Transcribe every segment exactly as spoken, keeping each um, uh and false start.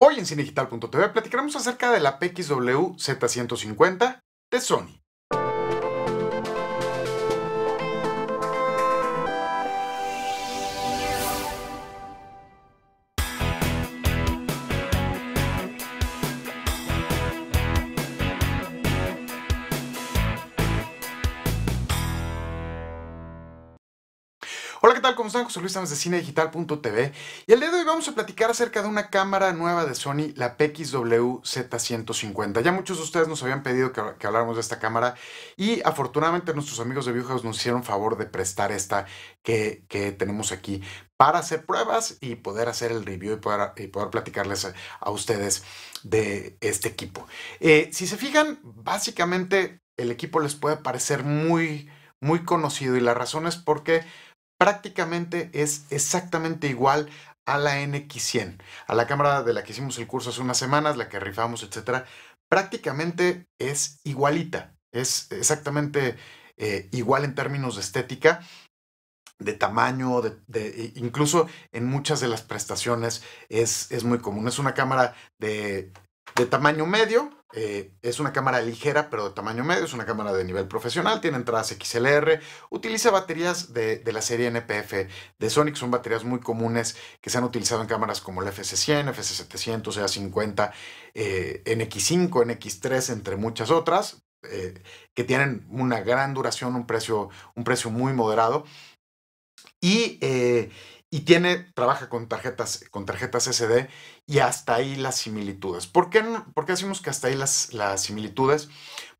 Hoy en CineDigital punto t v platicaremos acerca de la P X W Z ciento cincuenta de Sony. Hola, ¿qué tal? ¿Cómo están? José Luis Tamés de CineDigital punto t v y el día de hoy vamos a platicar acerca de una cámara nueva de Sony, la P X W Z ciento cincuenta. Ya muchos de ustedes nos habían pedido que, que habláramos de esta cámara y afortunadamente nuestros amigos de Viewhouse nos hicieron favor de prestar esta que, que tenemos aquí para hacer pruebas y poder hacer el review y poder, y poder platicarles a, a ustedes de este equipo. Eh, si se fijan, básicamente el equipo les puede parecer muy, muy conocido y la razón es porque prácticamente es exactamente igual a la N X cien, a la cámara de la que hicimos el curso hace unas semanas, la que rifamos, etcétera. Prácticamente es igualita, es exactamente eh, igual en términos de estética, de tamaño, de, de, incluso en muchas de las prestaciones es, es muy común. Es una cámara de, de tamaño medio. Eh, es una cámara ligera pero de tamaño medio, es una cámara de nivel profesional, tiene entradas X L R, utiliza baterías de, de la serie N P F de Sony, que son baterías muy comunes que se han utilizado en cámaras como la F S cien, F S setecientos, C A cincuenta, eh, N X cinco, N X tres, entre muchas otras, eh, que tienen una gran duración, un precio, un precio muy moderado. Y, eh, y tiene, trabaja con tarjetas, con tarjetas S D, y hasta ahí las similitudes. ¿Por qué, por qué decimos que hasta ahí las, las similitudes?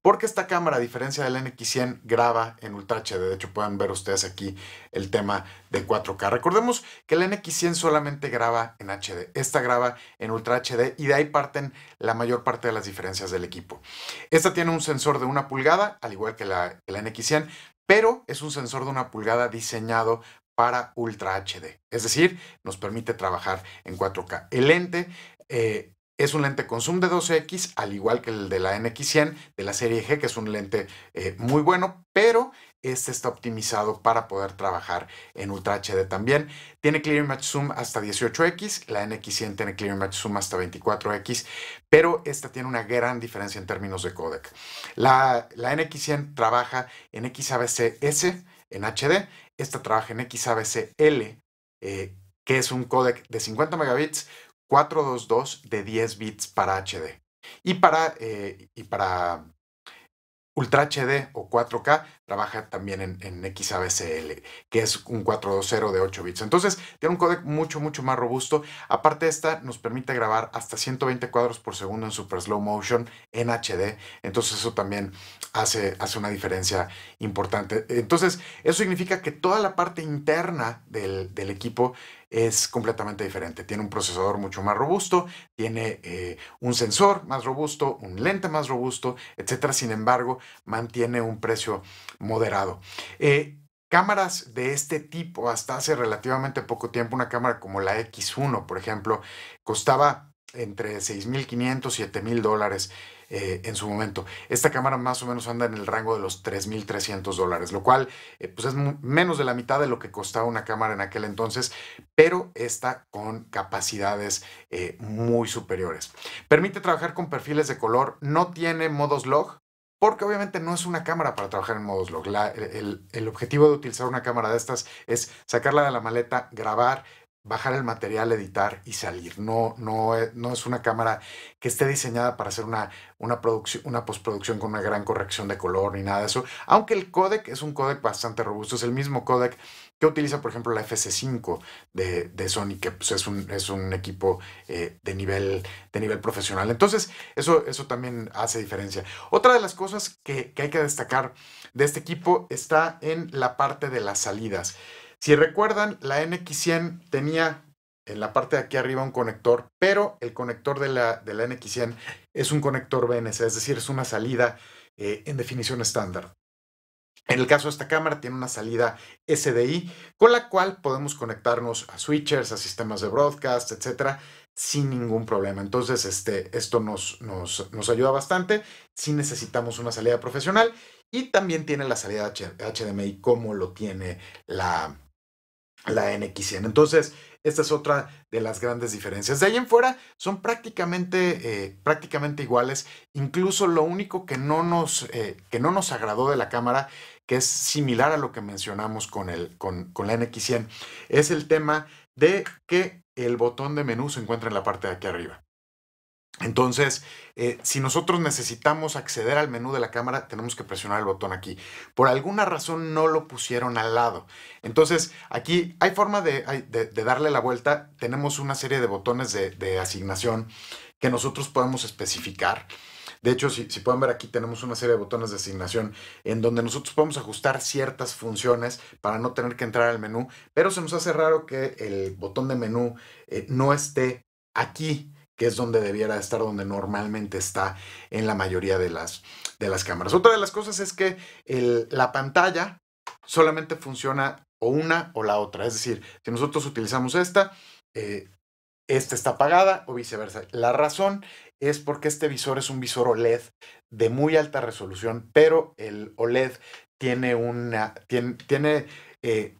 Porque esta cámara, a diferencia del N X cien, graba en Ultra H D. De hecho, pueden ver ustedes aquí el tema de cuatro K. Recordemos que el N X cien solamente graba en H D. Esta graba en Ultra H D y de ahí parten la mayor parte de las diferencias del equipo. Esta tiene un sensor de una pulgada, al igual que la, la N X cien, pero es un sensor de una pulgada diseñado para Ultra H D. Es decir, nos permite trabajar en cuatro K. El lente eh, es un lente con zoom de doce X, al igual que el de la N X cien de la serie G, que es un lente eh, muy bueno, pero este está optimizado para poder trabajar en Ultra H D también. Tiene Clear Image Zoom hasta dieciocho X, la N X cien tiene Clear Image Zoom hasta veinticuatro X, pero esta tiene una gran diferencia en términos de codec. La, la N X cien trabaja en X A V C S en H D, esta trabaja en X A V C L, eh, que es un codec de cincuenta megabits, cuatrocientos veintidós de diez bits para H D. Y para... Eh, y para Ultra H D o cuatro K trabaja también en, en X A V C L, que es un cuatrocientos veinte de ocho bits. Entonces, tiene un codec mucho, mucho más robusto. Aparte, esta nos permite grabar hasta ciento veinte cuadros por segundo en super slow motion en H D. Entonces, eso también hace, hace una diferencia importante. Entonces, eso significa que toda la parte interna del, del equipo es completamente diferente. Tiene un procesador mucho más robusto, tiene eh, un sensor más robusto, un lente más robusto, etcétera. Sin embargo, mantiene un precio moderado. Eh, cámaras de este tipo, hasta hace relativamente poco tiempo, una cámara como la X uno, por ejemplo, costaba entre seis mil quinientos y siete mil dólares eh, en su momento. Esta cámara más o menos anda en el rango de los tres mil trescientos dólares, lo cual eh, pues es menos de la mitad de lo que costaba una cámara en aquel entonces, pero esta con capacidades eh, muy superiores. Permite trabajar con perfiles de color, no tiene modos log, porque obviamente no es una cámara para trabajar en modos log. La, el, el objetivo de utilizar una cámara de estas es sacarla de la maleta, grabar, bajar el material, editar y salir. No, no, no es una cámara que esté diseñada para hacer una, una, una postproducción con una gran corrección de color ni nada de eso, aunque el códec es un códec bastante robusto. Es el mismo códec que utiliza, por ejemplo, la F S cinco de, de Sony, que pues, es, un, es un equipo eh, de, nivel, de nivel profesional. Entonces, eso, eso también hace diferencia. Otra de las cosas que, que hay que destacar de este equipo está en la parte de las salidas. Si recuerdan, la N X cien tenía en la parte de aquí arriba un conector, pero el conector de la, de la N X cien es un conector B N C, es decir, es una salida eh, en definición estándar. En el caso de esta cámara tiene una salida S D I, con la cual podemos conectarnos a switchers, a sistemas de broadcast, etcétera, sin ningún problema. Entonces, este, esto nos, nos, nos ayuda bastante si necesitamos una salida profesional. Y también tiene la salida H D M I como lo tiene la, la N X cien. Entonces, Esta es otra de las grandes diferencias. De ahí en fuera son prácticamente, eh, prácticamente iguales. Incluso lo único que no nos, eh, que no nos agradó de la cámara, que es similar a lo que mencionamos con, el, con, con la N X cien, es el tema de que el botón de menú se encuentra en la parte de aquí arriba. Entonces, eh, si nosotros necesitamos acceder al menú de la cámara, tenemos que presionar el botón aquí. Por alguna razón no lo pusieron al lado. Entonces, aquí hay forma de, de, de darle la vuelta. Tenemos una serie de botones de, de asignación que nosotros podemos especificar. De hecho, si, si pueden ver aquí, tenemos una serie de botones de asignación en donde nosotros podemos ajustar ciertas funciones para no tener que entrar al menú. Pero se nos hace raro que el botón de menú eh, no esté aquí, que es donde debiera estar, donde normalmente está en la mayoría de las, de las cámaras. Otra de las cosas es que el, la pantalla solamente funciona o una o la otra. Es decir, si nosotros utilizamos esta, eh, esta está apagada o viceversa. La razón es porque este visor es un visor O L E D de muy alta resolución, pero el O L E D tiene una... tiene, tiene eh,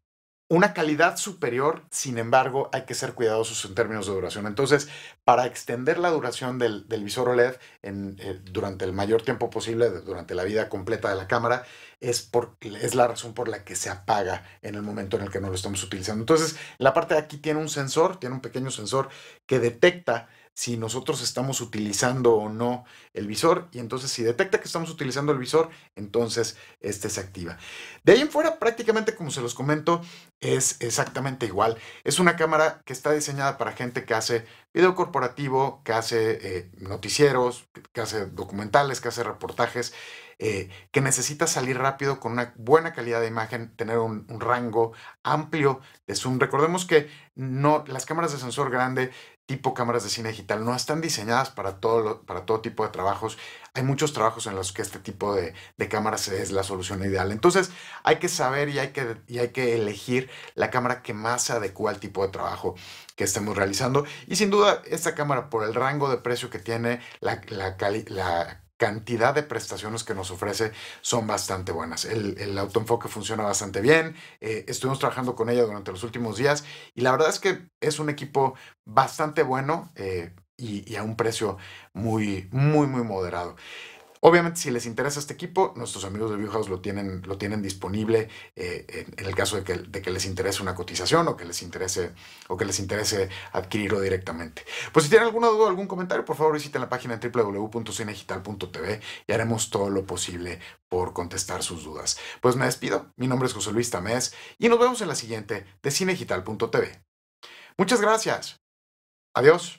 una calidad superior. Sin embargo, hay que ser cuidadosos en términos de duración. Entonces, para extender la duración del, del visor O L E D en, eh, durante el mayor tiempo posible, durante la vida completa de la cámara, es, por, es la razón por la que se apaga en el momento en el que no lo estamos utilizando. Entonces, la parte de aquí tiene un sensor, tiene un pequeño sensor que detecta si nosotros estamos utilizando o no el visor, y entonces si detecta que estamos utilizando el visor, entonces este se activa. De ahí en fuera, prácticamente, como se los comento, es exactamente igual. Es una cámara que está diseñada para gente que hace video corporativo, que hace eh, noticieros, que hace documentales, que hace reportajes, eh, que necesita salir rápido con una buena calidad de imagen, tener un, un rango amplio de zoom. Recordemos que no, las cámaras de sensor grande tipo cámaras de cine digital no están diseñadas para todo, lo, para todo tipo de trabajos. Hay muchos trabajos en los que este tipo de, de cámaras es la solución ideal. Entonces hay que saber y hay que, y hay que elegir la cámara que más se adecua al tipo de trabajo que estemos realizando. Y sin duda esta cámara, por el rango de precio que tiene, la, la, cali, la cantidad de prestaciones que nos ofrece son bastante buenas. El, el autoenfoque funciona bastante bien. Eh, estuvimos trabajando con ella durante los últimos días y la verdad es que es un equipo bastante bueno eh, y, y a un precio muy, muy, muy moderado. Obviamente, si les interesa este equipo, nuestros amigos de Viewhouse lo tienen, lo tienen disponible eh, en, en el caso de que, de que les interese una cotización o que les interese, o que les interese adquirirlo directamente. Pues si tienen alguna duda o algún comentario, por favor visiten la página w w w punto cinedigital punto t v y haremos todo lo posible por contestar sus dudas. Pues me despido, mi nombre es José Luis Tamés y nos vemos en la siguiente de cinedigital punto t v. Muchas gracias. Adiós.